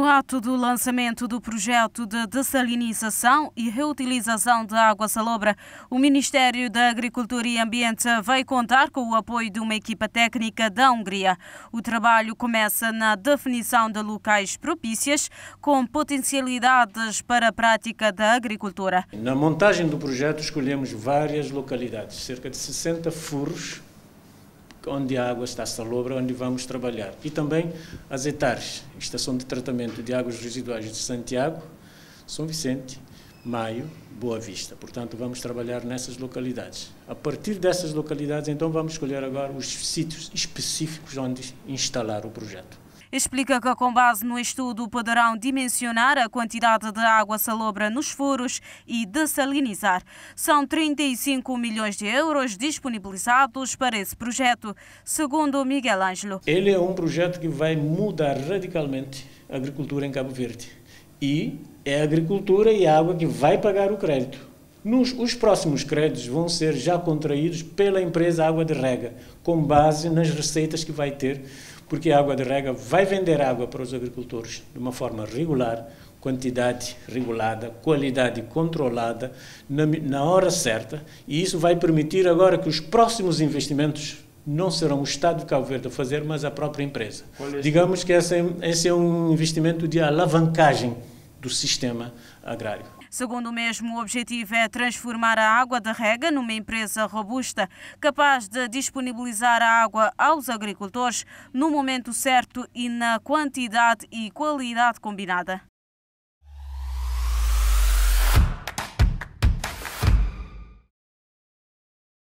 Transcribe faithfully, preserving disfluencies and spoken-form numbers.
No ato do lançamento do projeto de dessalinização e reutilização de água salobra, o Ministério da Agricultura e Ambiente vai contar com o apoio de uma equipa técnica da Hungria. O trabalho começa na definição de locais propícios com potencialidades para a prática da agricultura. Na montagem do projeto escolhemos várias localidades, cerca de sessenta furos, onde a água está salobra, onde vamos trabalhar. E também as Etares, Estação de Tratamento de Águas Residuais de Santiago, São Vicente, Maio, Boa Vista. Portanto, vamos trabalhar nessas localidades. A partir dessas localidades, então, vamos escolher agora os sítios específicos onde instalar o projeto. Explica que, com base no estudo, poderão dimensionar a quantidade de água salobra nos furos e dessalinizar. São trinta e cinco milhões de euros disponibilizados para esse projeto, segundo Miguel Ângelo. Ele é um projeto que vai mudar radicalmente a agricultura em Cabo Verde. E é a agricultura e a água que vai pagar o crédito. Nos, os próximos créditos vão ser já contraídos pela empresa Água de Rega, com base nas receitas que vai ter, porque a Água de Rega vai vender água para os agricultores de uma forma regular, quantidade regulada, qualidade controlada, na, na hora certa, e isso vai permitir agora que os próximos investimentos não serão o Estado de Cabo Verde a fazer, mas a própria empresa. É Digamos que esse é, esse é um investimento de alavancagem do sistema agrário. Segundo o mesmo, o objetivo é transformar a Água de Rega numa empresa robusta, capaz de disponibilizar a água aos agricultores no momento certo e na quantidade e qualidade combinada.